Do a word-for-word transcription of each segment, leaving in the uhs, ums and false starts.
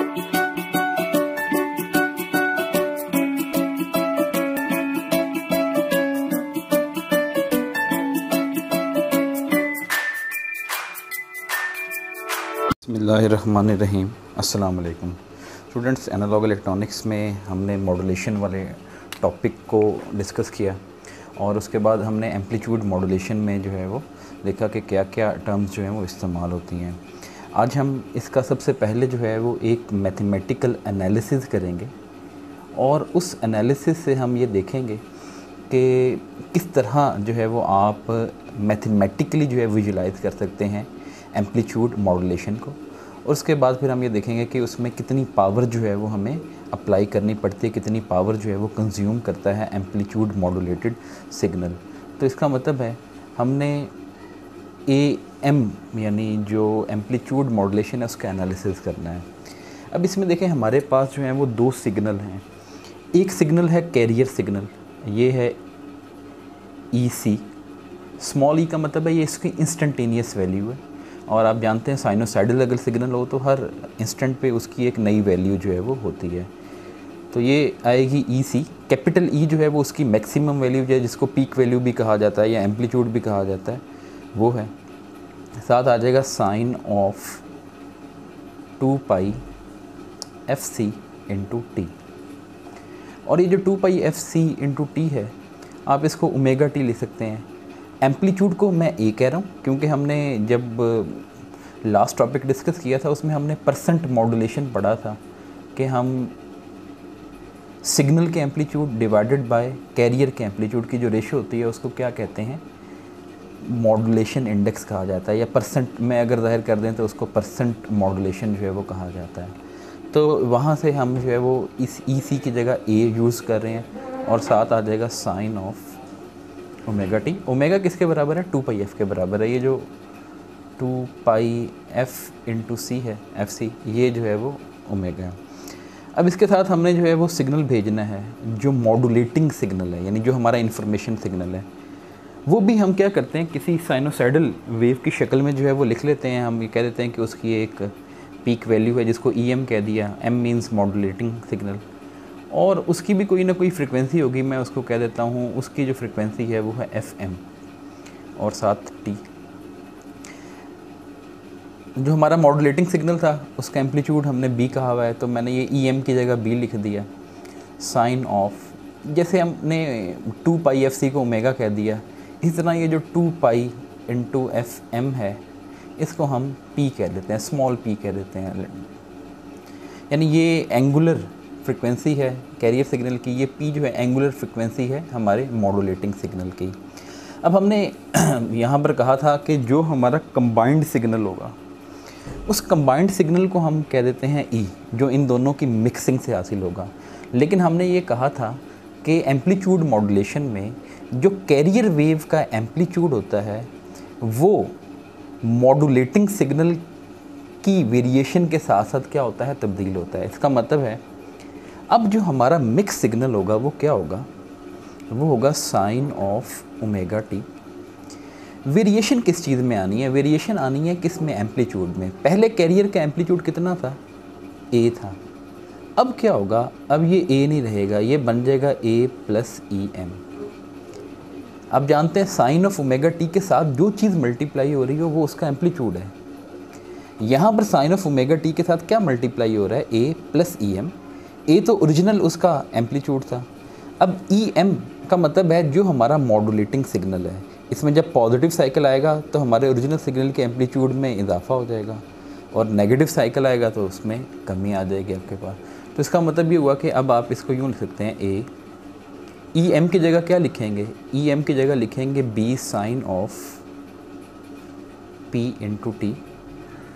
बिस्मिल्लाहिर्रहमानिर्रहीम, अस्सलाम वालेकुम स्टूडेंट्स। एनालॉग इलेक्ट्रॉनिक्स में हमने मॉडुलेशन वाले टॉपिक को डिस्कस किया और उसके बाद हमने एम्पलीट्यूड मॉडुलेशन में जो है वो देखा कि क्या क्या टर्म्स जो हैं वो इस्तेमाल होती हैं। आज हम इसका सबसे पहले जो है वो एक मैथमेटिकल एनालिसिस करेंगे और उस एनालिसिस से हम ये देखेंगे कि किस तरह जो है वो आप मैथमेटिकली जो है विजुलाइज़ कर सकते हैं एम्पलीट्यूड मॉडुलेशन को। उसके बाद फिर हम ये देखेंगे कि उसमें कितनी पावर जो है वो हमें अप्लाई करनी पड़ती है, कितनी पावर जो है वो कंज्यूम करता है एम्पलीट्यूड मॉडुलेटेड सिग्नल। तो इसका मतलब है हमने ए एम यानी जो एम्पलीट्यूड मॉडुलेशन है उसका एनालिसिस करना है। अब इसमें देखें हमारे पास जो है वो दो सिग्नल हैं। एक सिग्नल है कैरियर सिग्नल, ये है ई सी, स्मॉल ई का मतलब है ये इसकी इंस्टेंटेनियस वैल्यू है और आप जानते हैं साइनोसाइडल अगर सिग्नल हो तो हर इंस्टेंट पे उसकी एक नई वैल्यू जो है वो होती है। तो ये आएगी ई सी। कैपिटल ई जो है वो उसकी मैक्सिमम वैल्यू जो है जिसको पीक वैल्यू भी कहा जाता है या एम्पलीट्यूड भी कहा जाता है वो है। साथ आ जाएगा sine of two pi F C into t, और ये जो two pi F C into t है आप इसको ओमेगा टी ले सकते हैं। एम्पलीट्यूड को मैं ए कह रहा हूँ क्योंकि हमने जब लास्ट टॉपिक डिस्कस किया था उसमें हमने परसेंट मॉडुलेशन पढ़ा था कि हम सिग्नल के एम्पलीट्यूड डिवाइडेड बाय कैरियर के एम्पलीट्यूड की जो रेशियो होती है उसको क्या कहते हैं, मॉडुलेशन इंडेक्स कहा जाता है, या परसेंट में अगर ज़ाहिर कर दें तो उसको परसेंट मॉडुलेशन जो है वो कहा जाता है। तो वहाँ से हम जो है वो इस ई सी की जगह ए यूज़ कर रहे हैं और साथ आ जाएगा sine of omega t. Omega किसके बराबर है, टू पाई एफ़ के बराबर है। ये जो two pi f into c है, एफ सी, ये जो है वो ओमेगा है। अब इसके साथ हमने जो है वो सिग्नल भेजना है जो मॉडुलेटिंग सिग्नल है, यानी जो हमारा इंफॉर्मेशन सिग्नल है। वो भी हम क्या करते हैं किसी साइनोसाइडल वेव की शक्ल में जो है वो लिख लेते हैं। हम ये कह देते हैं कि उसकी एक पीक वैल्यू है जिसको ई एम कह दिया, एम मीन्स मॉडुलेटिंग सिग्नल, और उसकी भी कोई ना कोई फ्रिक्वेंसी होगी। मैं उसको कह देता हूँ उसकी जो फ्रिक्वेंसी है वो है एफ एम और साथ टी। जो हमारा मॉडुलेटिंग सिग्नल था उसका एम्पलीट्यूड हमने बी कहा हुआ है, तो मैंने ये ई एम की जगह बी लिख दिया। साइन ऑफ, जैसे हमने टू पाई एफ सी को ओमेगा कह दिया, इसी तरह ये जो two pi into f m है इसको हम पी कह देते हैं, स्मॉल पी कह देते हैं। यानी ये एंगुलर फ्रिक्वेंसी है कैरियर सिग्नल की, ये पी जो है एंगुलर फ्रिक्वेंसी है हमारे मॉडुलेटिंग सिग्नल की। अब हमने यहाँ पर कहा था कि जो हमारा कंबाइंड सिग्नल होगा उस कंबाइंड सिग्नल को हम कह देते हैं ई, जो इन दोनों की मिक्सिंग से हासिल होगा। लेकिन हमने ये कहा था कि एम्पलीट्यूड मॉडुलेशन में जो कैरियर वेव का एम्पलीट्यूड होता है वो मॉडुलेटिंग सिग्नल की वेरिएशन के साथ साथ क्या होता है, तब्दील होता है। इसका मतलब है अब जो हमारा मिक्स सिग्नल होगा वो क्या होगा, वो होगा sine of omega t. Variation किस चीज़ में आनी है, वेरिएशन आनी है किस में, एम्पलीट्यूड में। पहले कैरियर का एम्पलीट्यूड कितना था, ए था। अब क्या होगा, अब ये ए नहीं रहेगा, ये बन जाएगा ए प्लस ई एम। अब जानते हैं साइन ऑफ ओमेगा टी के साथ जो चीज़ मल्टीप्लाई हो रही हो वो उसका एम्पलीट्यूड है। यहाँ पर साइन ऑफ ओमेगा टी के साथ क्या मल्टीप्लाई हो रहा है, ए प्लस ई एम। ए तो ओरिजिनल उसका एम्पलीट्यूड था, अब ई एम का मतलब है जो हमारा मॉडुलेटिंग सिग्नल है। इसमें जब पॉजिटिव साइकिल आएगा तो हमारे ओरिजिनल सिग्नल के एम्पलीट्यूड में इजाफा हो जाएगा और नेगेटिव साइकिल आएगा तो उसमें कमी आ जाएगी आपके पास। तो इसका मतलब ये हुआ कि अब आप इसको यूँ लिख सकते हैं ए, ई एम की जगह क्या लिखेंगे, ई एम की जगह लिखेंगे b sine of p into t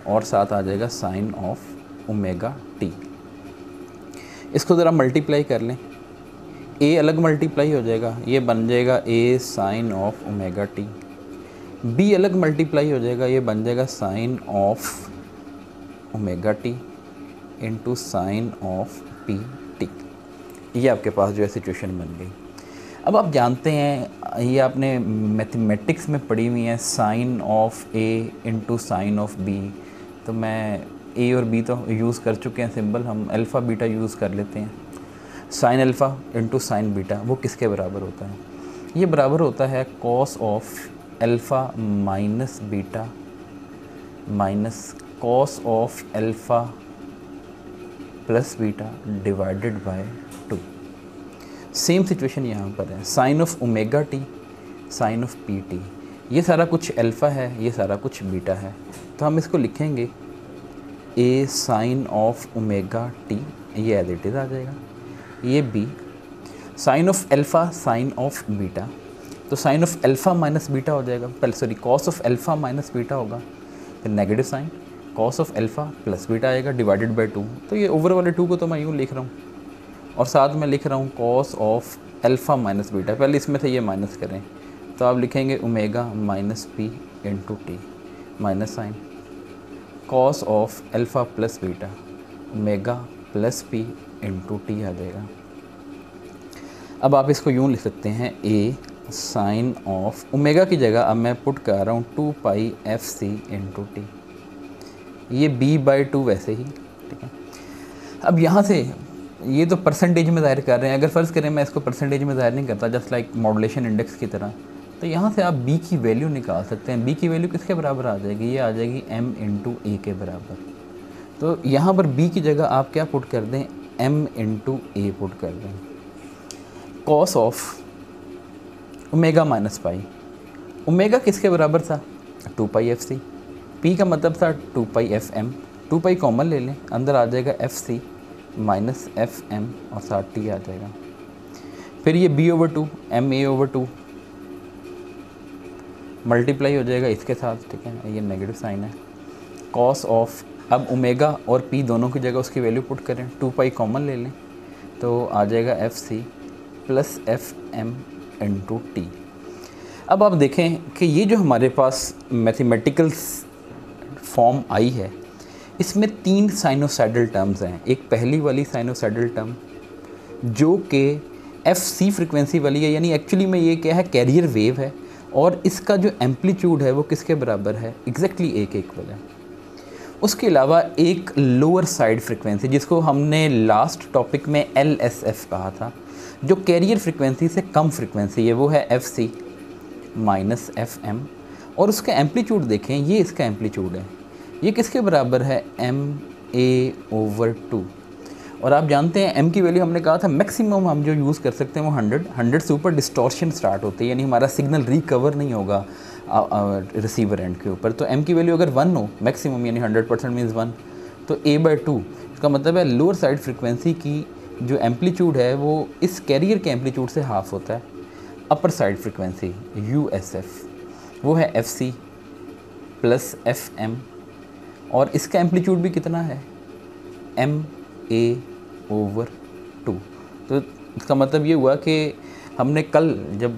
और साथ आ जाएगा साइन ऑफ ओमेगा टी। इसको ज़रा मल्टीप्लाई कर लें, ए अलग मल्टीप्लाई हो जाएगा, ये बन जाएगा a sine of omega t. B अलग मल्टीप्लाई हो जाएगा, ये बन जाएगा sine of omega t into sine of P T. ये आपके पास जो है सिचुएशन बन गई। अब आप जानते हैं ये आपने मैथमेटिक्स में पढ़ी हुई है, sine of a into sine of b. तो मैं ए और बी तो यूज़ कर चुके हैं सिंबल, हम अल्फ़ा बीटा यूज़ कर लेते हैं। Sine alpha into sine beta वो किसके बराबर होता है? ये बराबर होता है cos of alpha minus beta minus cos of alpha plus beta divided by two. Same situation यहाँ पर है, sine of omega T sine of P T, ये सारा कुछ अल्फ़ा है, ये सारा कुछ बीटा है, तो हम इसको लिखेंगे ए साइन ऑफ ओमेगा टी, ये एज इट इज़ आ जाएगा। ये B sine of alpha sine of beta, तो sine of alpha minus beta हो जाएगा, पहले sorry cos of alpha minus beta होगा, फिर negative sign cos of alpha plus beta आएगा डिवाइडेड बाय टू। तो ये ओवर वाले टू को तो मैं यूँ लिख रहा हूँ और साथ में लिख रहा हूँ cos of alpha minus beta, पहले इसमें से ये माइनस करें तो आप लिखेंगे omega minus P into T minus sign cos of alpha plus beta omega plus P into T आ जाएगा। अब आप इसको यूँ लिख सकते हैं ए साइन ऑफ ओमेगा की जगह अब मैं पुट कर रहा हूँ two pi F C into T, ये b बाई टू वैसे ही, ठीक है। अब यहाँ से ये तो परसेंटेज में ज़ाहिर कर रहे हैं, अगर फ़र्ज़ करें मैं इसको परसेंटेज में ज़ाहिर नहीं करता, जस्ट लाइक मॉडुलेशन इंडेक्स की तरह, तो यहाँ से आप b की वैल्यू निकाल सकते हैं। b की वैल्यू किसके बराबर आ जाएगी? ये आ जाएगी m इंटू ए के बराबर। तो यहाँ पर b की जगह आप क्या पुट कर दें? m इंटू ए पुट कर दें। Cos of omega minus pi, omega किसके बराबर था? Two pi F c, p का मतलब था two pi F m, two pi common ले लें, अंदर आ जाएगा F C minus F M और साथ टी आ जाएगा। फिर ये बी ओवर टू एम ए ओवर टू मल्टीप्लाई हो जाएगा इसके साथ, ठीक है, ये नेगेटिव साइन है। कॉस ऑफ, अब ओमेगा और पी दोनों की जगह उसकी वैल्यू पुट करें, टू पाई कॉमन ले लें तो आ जाएगा F C plus F M into T. अब आप देखें कि ये जो हमारे पास मैथमेटिकल्स फॉर्म आई है, इसमें तीन साइनोसाइडल टर्म्स हैं। एक पहली वाली साइनोसाइडल टर्म जो कि एफ सी फ्रिक्वेंसी वाली है, यानी एक्चुअली में ये क्या है? कैरियर वेव है, और इसका जो एम्पलीट्यूड है वो किसके बराबर है? एग्जैक्टली ए के इक्वल है। उसके अलावा एक लोअर साइड फ्रिक्वेंसी जिसको हमने लास्ट टॉपिक में एल एस एफ कहा था, जो कैरियर फ्रिक्वेंसी से कम फ्रिक्वेंसी है, वो है F C minus F M, और उसका एम्पलीट्यूड देखें, ये इसका एम्पलीट्यूड है, ये किसके बराबर है? एम ए ओवर टू। और आप जानते हैं एम की वैल्यू हमने कहा था मैक्सिमम हम जो यूज़ कर सकते हैं वो हंड्रेड, हंड्रेड से ऊपर डिस्टॉर्शन स्टार्ट होती है, यानी हमारा सिग्नल रिकवर नहीं होगा आ, आ, रिसीवर एंड के ऊपर। तो एम की वैल्यू अगर वन हो मैक्सिमम, यानी हंड्रेड परसेंट मीन्स वन, तो ए बाई टू, इसका मतलब है लोअर साइड फ्रिक्वेंसी की जो एम्पलीट्यूड है वो इस कैरियर के एम्पलीट्यूड से हाफ होता है। Upper side frequency U S F वो है F C plus F M, और इसका एम्पलीट्यूड भी कितना है? एम ए ओवर टू। तो इसका मतलब ये हुआ कि हमने कल जब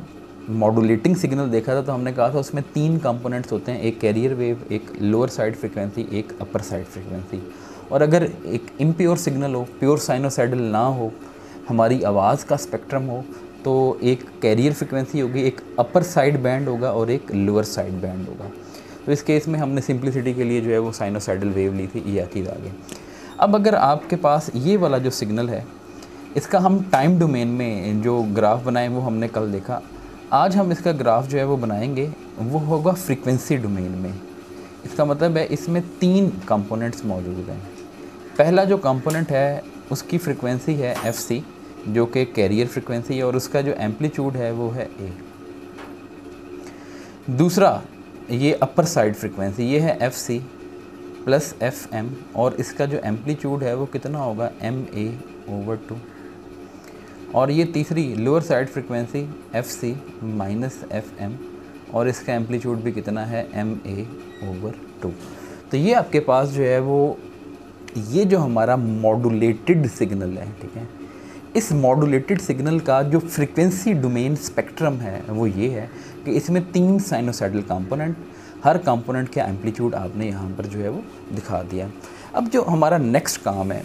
मॉडुलेटिंग सिग्नल देखा था तो हमने कहा था उसमें तीन कंपोनेंट्स होते हैं, एक कैरियर वेव, एक लोअर साइड फ्रिक्वेंसी, एक अपर साइड फ्रिक्वेंसी। और अगर एक इम्प्योर सिग्नल हो, प्योर साइनोसाइडल ना हो, हमारी आवाज़ का स्पेक्ट्रम हो, तो एक कैरियर फ्रिक्वेंसी होगी, एक अपर साइड बैंड होगा और एक लोअर साइड बैंड होगा। तो इस केस में हमने सिंप्लिसिटी के लिए जो है वो साइनोसाइडल वेव ली थी, ये आती आगे। अब अगर आपके पास ये वाला जो सिग्नल है, इसका हम टाइम डोमेन में जो ग्राफ बनाए वो हमने कल देखा, आज हम इसका ग्राफ जो है वो बनाएंगे, वो होगा फ्रिक्वेंसी डोमेन में। इसका मतलब है इसमें तीन कंपोनेंट्स मौजूद हैं। पहला जो कंपोनेंट है उसकी फ्रिक्वेंसी है एफ सी, जो कि कैरियर फ्रिक्वेंसी है, और उसका जो एम्पलीट्यूड है वो है ए। दूसरा ये अपर साइड फ्रिक्वेंसी, ये है F C plus F M, और इसका जो एम्पलीट्यूड है वो कितना होगा? एम ए ओवर टू। और ये तीसरी लोअर साइड फ्रिक्वेंसी एफ सी माइनस एफ एम, और इसका एम्पलीट्यूड भी कितना है? एम ए ओवर टू। तो ये आपके पास जो है वो ये जो हमारा मॉडुलेटेड सिग्नल है, ठीक है, इस मॉडुलेटेड सिग्नल का जो फ्रिक्वेंसी डोमेन स्पेक्ट्रम है वो ये है कि इसमें तीन साइनोसाइडल कंपोनेंट, हर कंपोनेंट का एम्पलीट्यूड आपने यहाँ पर जो है वो दिखा दिया। अब जो हमारा नेक्स्ट काम है,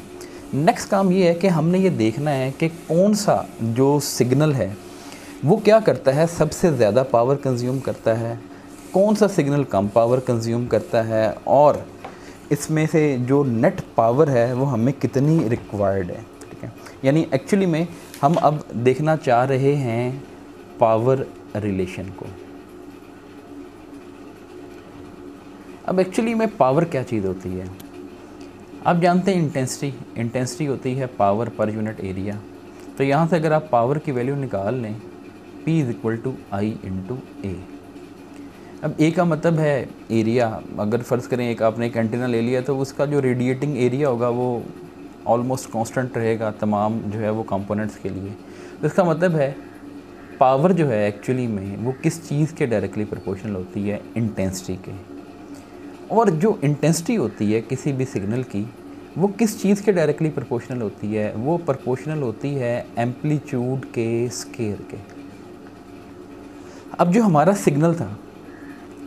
नेक्स्ट काम ये है कि हमने ये देखना है कि कौन सा जो सिग्नल है वो क्या करता है, सबसे ज़्यादा पावर कंज्यूम करता है, कौन सा सिग्नल कम पावर कंज्यूम करता है, और इसमें से जो नेट पावर है वो हमें कितनी रिक्वायर्ड है, ठीक है। यानी एक्चुअली में हम अब देखना चाह रहे हैं पावर रिलेशन को। अब एक्चुअली में पावर क्या चीज़ होती है, आप जानते हैं इंटेंसिटी, इंटेंसिटी होती है पावर पर यूनिट एरिया। तो यहाँ से अगर आप पावर की वैल्यू निकाल लें, P is equal to I into ए। अब ए का मतलब है एरिया। अगर फ़र्ज़ करें एक आपने एक एंटीना ले लिया तो उसका जो रेडिएटिंग एरिया होगा वो ऑलमोस्ट कांस्टेंट रहेगा तमाम जो है वो कंपोनेंट्स के लिए। तो इसका मतलब है पावर जो है एक्चुअली में वो किस चीज़ के डायरेक्टली प्रोपोर्शनल होती है, इंटेंसिटी के। और जो इंटेंसिटी होती है किसी भी सिग्नल की वो किस चीज़ के डायरेक्टली प्रोपोर्शनल होती है, वो प्रोपोर्शनल होती है एम्पलीट्यूड के स्केयर के। अब जो हमारा सिग्नल था,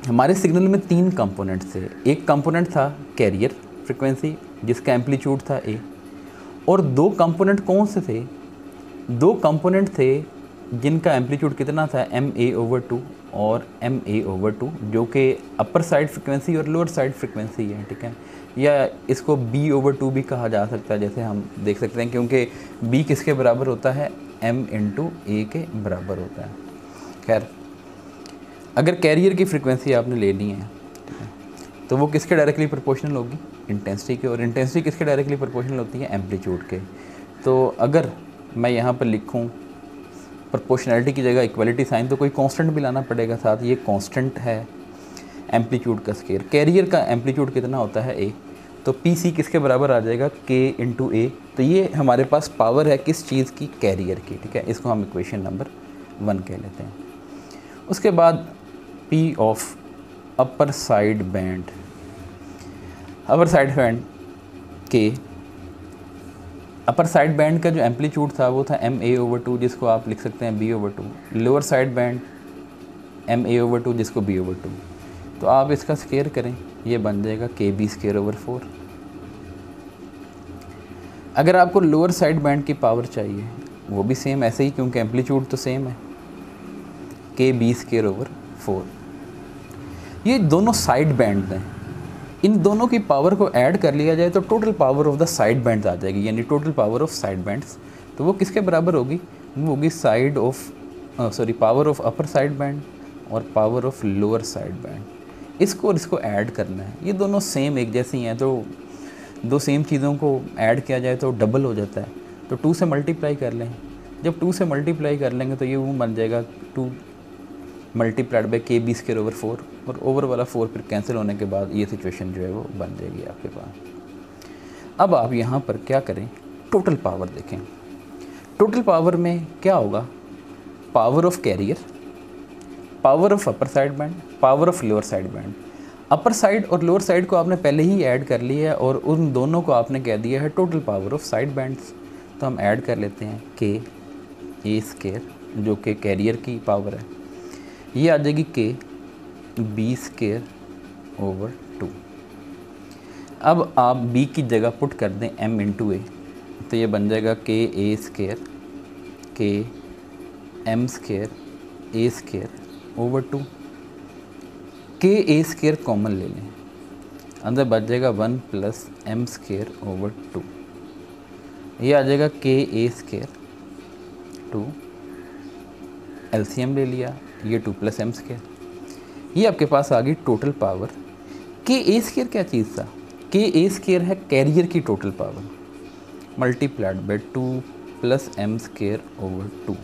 हमारे सिग्नल में तीन कंपोनेंट्स थे। एक कंपोनेंट था कैरियर फ्रिक्वेंसी जिसका एम्पलीट्यूड था ए, और दो कंपोनेंट कौन से थे, दो कंपोनेंट थे जिनका एम्पलीट्यूड कितना था, एम ए ओवर टू और एम ए ओवर टू, जो कि अपर साइड फ्रिक्वेंसी और लोअर साइड फ्रिक्वेंसी है, ठीक है। या इसको बी ओवर टू भी कहा जा सकता है, जैसे हम देख सकते हैं, क्योंकि बी किसके बराबर होता है, एम इंटू ए के बराबर होता है। खैर अगर कैरियर की फ्रिक्वेंसी आपने ले ली है, ठीक है, तो वो किसके डायरेक्टली प्रोपोर्शनल होगी, इंटेंसिटी के। और इंटेंसिटी किसके डायरेक्टली प्रोपोर्शनल होती है, एम्पलीट्यूड के। तो अगर मैं यहाँ पर लिखूँ प्रोपोर्शनैलिटी की जगह इक्वलिटी साइन, तो कोई कांस्टेंट भी लाना पड़ेगा साथ, ये कांस्टेंट है एम्पलीट्यूड का स्केयर। कैरियर का एम्पलीट्यूड कितना होता है ए, तो पी सी किसके बराबर आ जाएगा, के इंटू ए। तो ये हमारे पास पावर है किस चीज़ की, कैरियर की, ठीक है। इसको हम इक्वेशन नंबर वन कह लेते हैं। उसके बाद p of upper side band, upper side band के, अपर साइड बैंड का जो एम्पलीट्यूड था वो था एम ए ओवर टू, जिसको आप लिख सकते हैं b over two. Lower side band m ए ओवर टू जिसको बी ओवर टू। तो आप इसका स्केयर करें, ये बन जाएगा के बी स्केयर ओवर फोर। अगर आपको लोअर साइड बैंड की पावर चाहिए वो भी सेम ऐसे ही, क्योंकि एम्पलीट्यूड तो सेम है, के बी स्केयर ओवर फोर। ये दोनों साइड बैंड हैं, इन दोनों की पावर को ऐड कर लिया जाए तो total power of the side bands आ जाएगी, यानी total power of side bands. तो वो किसके बराबर होगी, वो होगी side of sorry power of upper side band और power of lower side band. इसको और इसको ऐड करना है, ये दोनों सेम एक जैसी हैं, तो दो सेम चीज़ों को ऐड किया जाए तो डबल हो जाता है। तो टू से मल्टीप्लाई कर लें, जब टू से मल्टीप्लाई कर लेंगे तो ये वो बन जाएगा two multiplied by k b square over four, और ओवर वाला फोर फिर कैंसिल होने के बाद ये सिचुएशन जो है वो बन जाएगी आपके पास। अब आप यहाँ पर क्या करें, टोटल पावर देखें। टोटल पावर में क्या होगा, power of carrier, power of upper side band, power of lower side band. Upper side और लोअर साइड को आपने पहले ही ऐड कर लिया है और उन दोनों को आपने कह दिया है total power of side bands. तो हम ऐड कर लेते हैं के ए स्केयर, जो कि कैरियर की पावर है, ये आ जाएगी के बी स्केयर ओवर टू। अब आप b की जगह पुट कर दें m इंटू ए, तो ये बन जाएगा k a square k m square a square over two. K a square common ले लें, अंदर बच जाएगा one plus M square over two. ये आ जाएगा k a square two, L C M ले लिया, ये टू प्लस एम स्केयर। ये आपके पास आ गई टोटल पावर। के ए स्केयर क्या चीज़ था, के ए स्केयर है कैरियर की total power multiplied by two plus M square over two.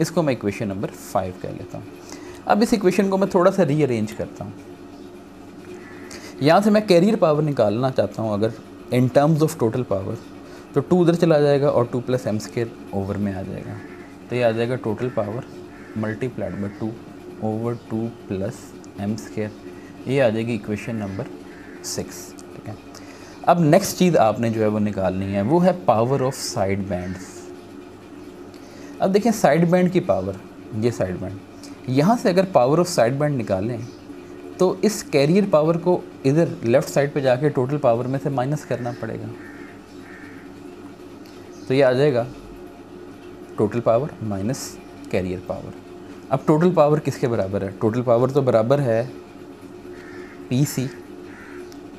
इसको मैं इक्वेशन नंबर फाइव कह लेता हूँ। अब इस इक्वेशन को मैं थोड़ा सा रीअरेंज करता हूँ। यहाँ से मैं कैरियर पावर निकालना चाहता हूँ अगर in terms of total power, तो टू उधर चला जाएगा और two plus M square over में आ जाएगा। तो ये आ जाएगा total power multiplied by two over two plus M square. ये आ जाएगी इक्वेशन नंबर सिक्स, ठीक है। अब नेक्स्ट चीज़ आपने जो है वो निकालनी है, वो है पावर ऑफ साइड बैंड्स। अब देखें साइड बैंड की पावर, ये साइड बैंड, यहाँ से अगर पावर ऑफ साइड बैंड निकालें तो इस कैरियर पावर को इधर लेफ़्ट साइड पे जाके टोटल पावर में से माइनस करना पड़ेगा। तो ये आ जाएगा total power minus carrier power. अब टोटल पावर किसके बराबर है, टोटल पावर तो बराबर है p c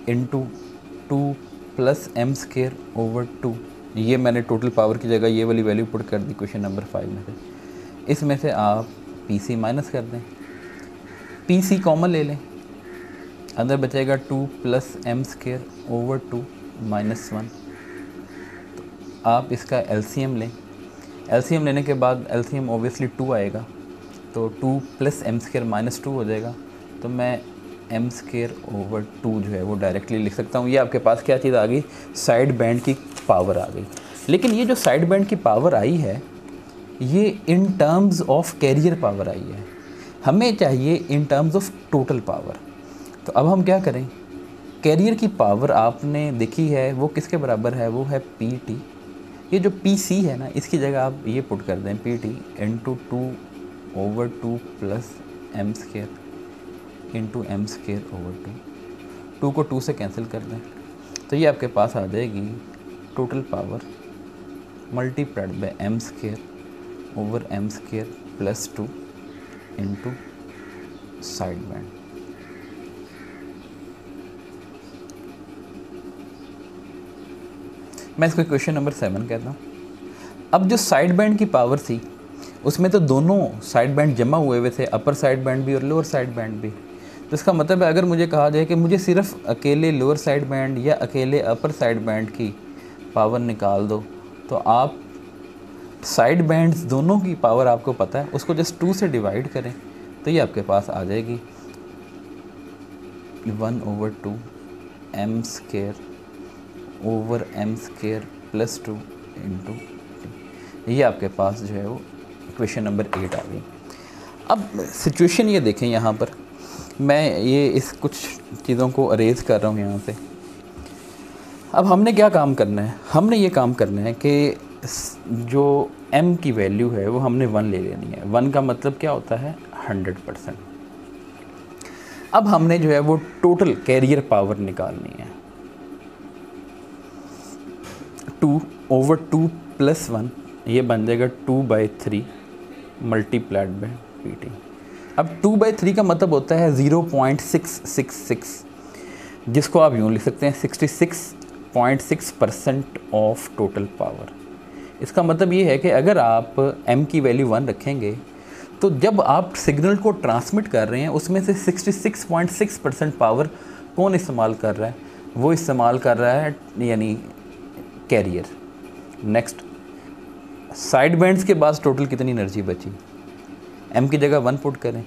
into two plus M square over two. ये मैंने टोटल पावर की जगह ये वाली वैल्यू पुट कर दी क्वेश्चन नंबर फाइव में से। इसमें से आप पी सी माइनस कर दें, पी सी कॉमन ले लें, अंदर बचेगा two plus M square over two minus one. तो आप इसका एल सी एम लें, एल सी एम लेने के बाद L C M obviously two आएगा, तो two plus M square minus two हो जाएगा। तो मैं एम स्केयर ओवर टू जो है वो डायरेक्टली लिख सकता हूँ। ये आपके पास क्या चीज़ आ गई, साइड बैंड की पावर आ गई। लेकिन ये जो साइड बैंड की पावर आई है ये in terms of carrier power आई है, हमें चाहिए in terms of total power. तो अब हम क्या करें, कैरियर की पावर आपने देखी है वो किसके बराबर है, वो है पी टी। ये जो पी सी है ना इसकी जगह आप ये पुट कर दें, P T into two over two plus M square into M square over two. Two को टू से कैंसिल कर दें तो ये आपके पास आ जाएगी total power multiplied by M square over M square plus two into side band. मैं इसको क्वेश्चन नंबर सेवन कहता हूँ। अब जो साइड बैंड की पावर थी उसमें तो दोनों साइड बैंड जमा हुए हुए थे, अपर साइड बैंड भी और लोअर साइड बैंड भी। तो इसका मतलब है अगर मुझे कहा जाए कि मुझे सिर्फ अकेले लोअर साइड बैंड या अकेले अपर साइड बैंड की पावर निकाल दो, तो आप साइड बैंड्स दोनों की पावर आपको पता है, उसको जस्ट टू से डिवाइड करें तो ये आपके पास आ जाएगी one over two m square over M square plus two into. ये आपके पास जो है वो क्वेश्चन नंबर एट आ गई। अब सिचुएशन ये देखें, यहाँ पर मैं ये इस कुछ चीज़ों को अरेज कर रहा हूँ यहाँ से। अब हमने क्या काम करना है, हमने ये काम करना है कि जो m की वैल्यू है वो हमने वन ले लेनी है। वन का मतलब क्या होता है, हंड्रेड परसेंट। अब हमने जो है वो टोटल कैरियर पावर निकालनी है, two over two plus one ये बन जाएगा two by three multiplied by p t. अब टू बाई थ्री का मतलब होता है zero point six six six, जिसको आप यूँ लिख सकते हैं sixty six point six percent of total power. इसका मतलब ये है कि अगर आप m की वैल्यू वन रखेंगे तो जब आप सिग्नल को ट्रांसमिट कर रहे हैं उसमें से sixty six point six percent power कौन इस्तेमाल कर रहा है, वो इस्तेमाल कर रहा है यानी कैरियर। नेक्स्ट, साइड बैंड्स के बाद टोटल कितनी एनर्जी बची, m की जगह वन पुट करें,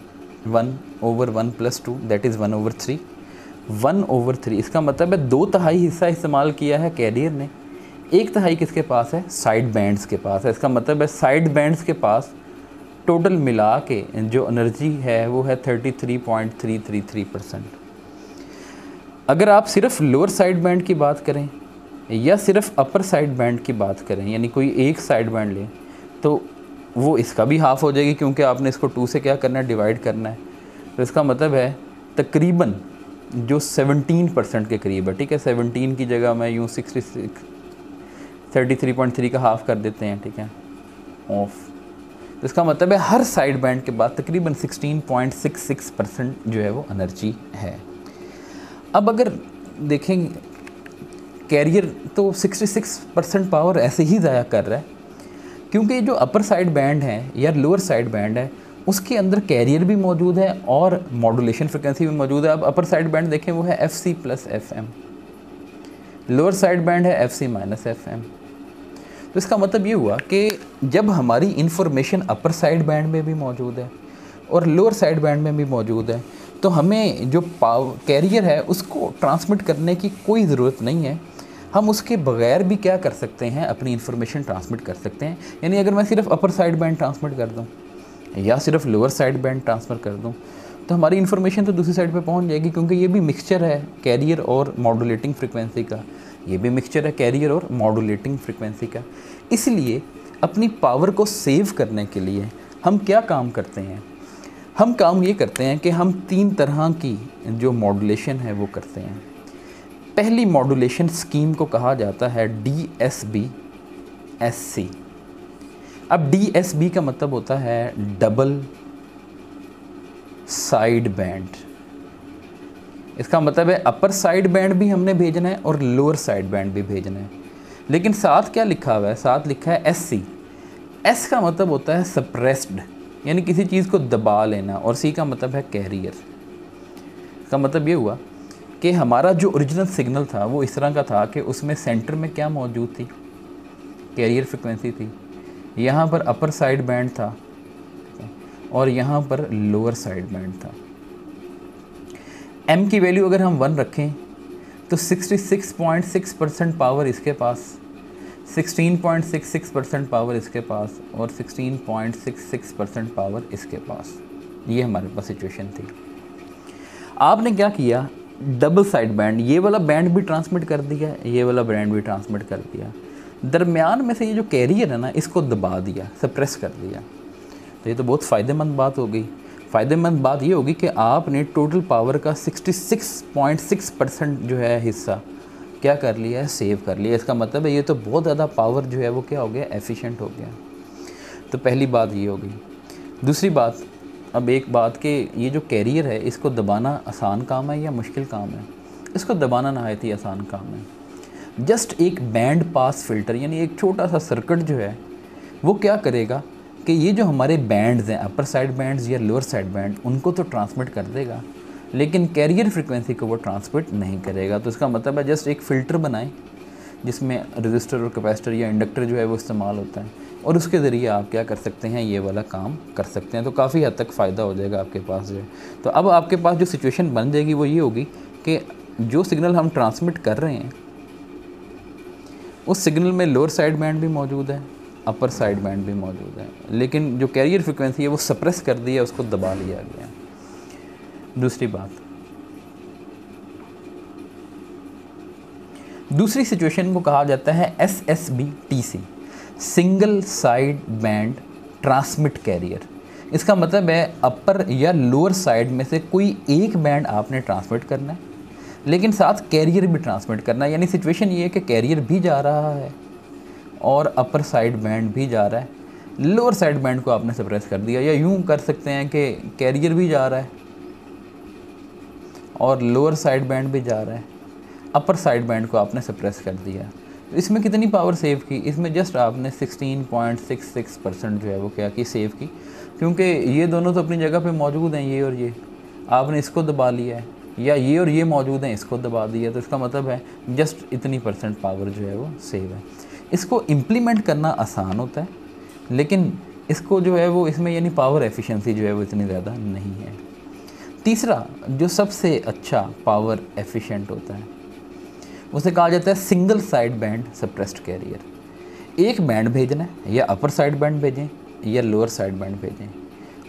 one over one plus two that is one over three. One over three इसका मतलब है दो तिहाई हिस्सा इस्तेमाल किया है कैरियर ने, एक तिहाई किसके पास है, साइड बैंड्स के पास है। इसका मतलब है साइड बैंड्स के पास टोटल मिला के जो एनर्जी है वो है thirty three point three three three percent. अगर आप सिर्फ लोअर साइड बैंड की बात करें या सिर्फ अपर साइड बैंड की बात करें यानी कोई एक साइड बैंड लें तो वो इसका भी हाफ़ हो जाएगी, क्योंकि आपने इसको टू से क्या करना है, डिवाइड करना है। तो इसका मतलब है तकरीबन जो सेवनटीन परसेंट के करीब है, ठीक है, सेवनटीन की जगह मैं यूँ sixty six thirty three point three का हाफ़ कर देते हैं, ठीक है, ऑफ। तो इसका मतलब है हर साइड बैंड के बाद तकरीबन sixteen point six six percent जो है वो एनर्जी है। अब अगर देखें कैरियर तो सिक्सटी सिक्स परसेंट पावर ऐसे ही ज़ाया कर रहा है, क्योंकि जो अपर साइड बैंड है या लोअर साइड बैंड है उसके अंदर कैरियर भी मौजूद है और मॉडुलेशन फ्रिक्वेंसी भी मौजूद है। अब अपर साइड बैंड देखें वो है F C plus F M, lower side band है F C minus F M. तो इसका मतलब ये हुआ कि जब हमारी इंफॉर्मेशन अपर साइड बैंड में भी मौजूद है और लोअर साइड बैंड में भी मौजूद है तो हमें जो पावर कैरियर है उसको ट्रांसमिट करने की कोई ज़रूरत नहीं है, हम उसके बगैर भी क्या कर सकते हैं, अपनी इन्फॉर्मेशन ट्रांसमिट कर सकते हैं। यानी अगर मैं सिर्फ अपर साइड बैंड ट्रांसमिट कर दूं या सिर्फ लोअर साइड बैंड ट्रांसफ़र कर दूं तो हमारी इन्फॉर्मेशन तो दूसरी साइड पे पहुंच जाएगी, क्योंकि ये भी मिक्सचर है कैरियर और मॉडुलेटिंग फ्रिक्वेंसी का, ये भी मिक्सचर है कैरियर और मॉडुलेटिंग फ्रिक्वेंसी का। इसलिए अपनी पावर को सेव करने के लिए हम क्या काम करते हैं, हम काम ये करते हैं कि हम तीन तरह की जो मॉडुलेशन है वो करते हैं। पहली मॉडुलेशन स्कीम को कहा जाता है D S B S C. अब डी एस बी का मतलब होता है डबल साइड बैंड। इसका मतलब है अपर साइड बैंड भी हमने भेजना है और लोअर साइड बैंड भी भेजना है। लेकिन साथ क्या लिखा हुआ है, साथ लिखा है एससी। एस का मतलब होता है सप्रेस्ड, यानी किसी चीज़ को दबा लेना, और सी का मतलब है कैरियर। इसका मतलब ये हुआ कि हमारा जो ओरिजिनल सिग्नल था वो इस तरह का था कि उसमें सेंटर में क्या मौजूद थी, कैरियर फ्रिक्वेंसी थी, यहाँ पर अपर साइड बैंड था और यहाँ पर लोअर साइड बैंड था। एम की वैल्यू अगर हम वन रखें तो छियासठ पॉइंट छह परसेंट पावर इसके पास, सोलह पॉइंट छह छह परसेंट पावर इसके पास और सोलह पॉइंट छह छह परसेंट पावर इसके पास। ये हमारे पास सिचुएशन थी। आपने क्या किया, डबल साइड बैंड, ये वाला बैंड भी ट्रांसमिट कर दिया, ये वाला बैंड भी ट्रांसमिट कर दिया, दरमियान में से ये जो कैरियर है ना इसको दबा दिया, सप्रेस कर दिया। तो ये तो बहुत फ़ायदेमंद बात हो गई। फ़ायदेमंद बात ये होगी कि आपने टोटल पावर का छियासठ पॉइंट छह परसेंट जो है हिस्सा क्या कर लिया है, सेव कर लिया। इसका मतलब है ये तो बहुत ज़्यादा पावर जो है वो क्या हो गया, एफिशिएंट हो गया। तो पहली बात ये हो गई। दूसरी बात, अब एक बात कि ये जो कैरियर है इसको दबाना आसान काम है या मुश्किल काम है? इसको दबाना नहायत ही आसान काम है। जस्ट एक बैंड पास फिल्टर यानी एक छोटा सा सर्किट जो है वो क्या करेगा कि ये जो हमारे बैंड्स हैं, अपर साइड बैंड्स या लोअर साइड बैंड, उनको तो ट्रांसमिट कर देगा लेकिन कैरियर फ्रिक्वेंसी को वो ट्रांसमिट नहीं करेगा। तो इसका मतलब है जस्ट एक फ़िल्टर बनाएं जिसमें रजिस्टर और कैपेसिटर या इंडक्टर जो है वो इस्तेमाल होता है, और उसके ज़रिए आप क्या कर सकते हैं, ये वाला काम कर सकते हैं। तो काफ़ी हद तक फ़ायदा हो जाएगा आपके पास जो है। तो अब आपके पास जो सिचुएशन बन जाएगी वो ये होगी कि जो सिग्नल हम ट्रांसमिट कर रहे हैं उस सिग्नल में लोअर साइड बैंड भी मौजूद है, अपर साइड बैंड भी मौजूद है, लेकिन जो कैरियर फ्रिक्वेंसी है वो सप्रेस कर दी है, उसको दबा लिया गया। दूसरी बात, दूसरी सिचुएशन को कहा जाता है S S B T C, single side band transmit carrier. इसका मतलब है अपर या लोअर साइड में से कोई एक बैंड आपने ट्रांसमिट करना है लेकिन साथ कैरियर भी ट्रांसमिट करना है। यानी सिचुएशन ये है कि कैरियर भी जा रहा है और अपर साइड बैंड भी जा रहा है, लोअर साइड बैंड को आपने सप्रेस कर दिया। या यूँ कर सकते हैं कि कैरियर भी जा रहा है और लोअर साइड बैंड भी जा रहा है, अपर साइड बैंड को आपने सप्रेस कर दिया। इसमें कितनी पावर सेव की, इसमें जस्ट आपने सोलह पॉइंट छह छह परसेंट जो है वो क्या की सेव की, क्योंकि ये दोनों तो अपनी जगह पे मौजूद हैं, ये और ये, आपने इसको दबा लिया है, या ये और ये मौजूद हैं इसको दबा दिया। तो इसका मतलब है जस्ट इतनी परसेंट पावर जो है वो सेव है। इसको इम्प्लीमेंट करना आसान होता है लेकिन इसको जो है वो इसमें यानी पावर एफिशिएंसी जो है वो इतनी ज़्यादा नहीं है। तीसरा जो सबसे अच्छा पावर एफिशिएंट होता है उसे कहा जाता है single side band suppressed carrier. एक बैंड भेजना है, या अपर साइड बैंड भेजें या लोअर साइड बैंड भेजें,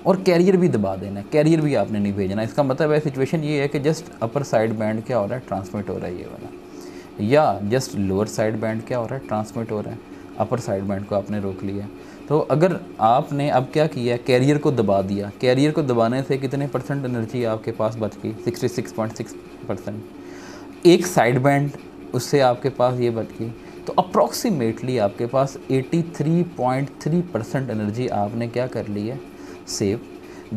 और कैरियर भी दबा देना है, कैरियर भी आपने नहीं भेजना। इसका मतलब है सिचुएशन ये है कि जस्ट अपर साइड बैंड क्या हो रहा है, ट्रांसमिट हो रहा है ये वाला, या जस्ट लोअर साइड बैंड क्या हो रहा है, ट्रांसमिट हो रहा है, अपर साइड बैंड को आपने रोक लिया। तो अगर आपने अब क्या किया, कैरियर को दबा दिया, कैरियर को दबाने से कितने परसेंट एनर्जी आपके पास बच गई, छियासठ पॉइंट छह परसेंट। एक साइड बैंड उससे आपके पास ये बच गई, तो अप्रॉक्सीमेटली आपके पास तिरासी पॉइंट तीन परसेंट एनर्जी आपने क्या कर ली है, सेव।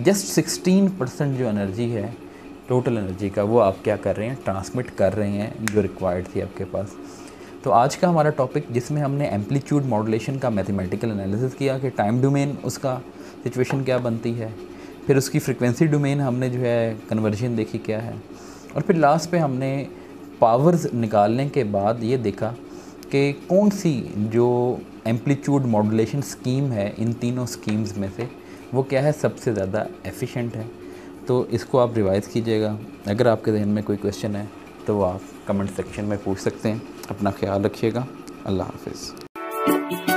जस्ट सोलह परसेंट जो एनर्जी है टोटल एनर्जी का वो आप क्या कर रहे हैं, ट्रांसमिट कर रहे हैं, जो रिक्वायर्ड थी आपके पास। तो आज का हमारा टॉपिक जिसमें हमने एम्पलीट्यूड मॉडुलेशन का मैथमेटिकल एनालिसिस किया कि टाइम डोमेन उसका सिचुएशन क्या बनती है, फिर उसकी फ्रिक्वेंसी डोमेन हमने जो है कन्वर्जन देखी क्या है, और फिर लास्ट पे हमने पावर्स निकालने के बाद ये देखा कि कौन सी जो एम्पलीट्यूड मॉडुलेशन स्कीम है इन तीनों स्कीम्स में से वो क्या है सबसे ज़्यादा एफिशिएंट है। तो इसको आप रिवाइज़ कीजिएगा। अगर आपके जहन में कोई क्वेश्चन है तो आप कमेंट सेक्शन में पूछ सकते हैं। अपना ख्याल रखिएगा। अल्लाह हाफिज़।